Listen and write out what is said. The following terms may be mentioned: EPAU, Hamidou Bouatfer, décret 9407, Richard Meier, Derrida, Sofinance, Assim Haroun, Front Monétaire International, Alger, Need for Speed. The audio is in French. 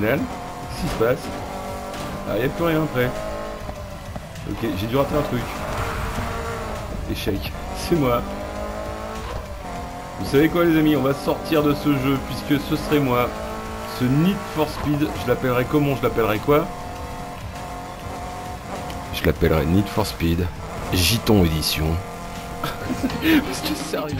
Canal. Qu'est-ce qui se passe? Ah, il n'y a plus rien après. Ok, j'ai dû rater un truc. Échec. C'est moi. Vous savez quoi les amis, on va sortir de ce jeu puisque ce serait moi. Ce Need for Speed, je l'appellerai comment? Je l'appellerai quoi? Je l'appellerai Need for Speed. Giton édition. Parce que sérieux.